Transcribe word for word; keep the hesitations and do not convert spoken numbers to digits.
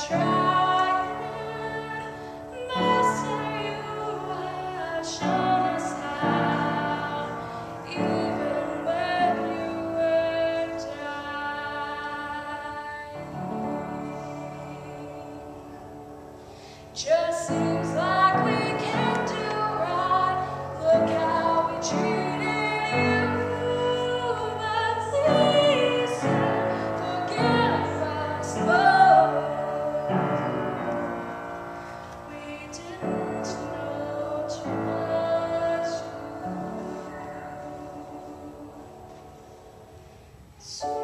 So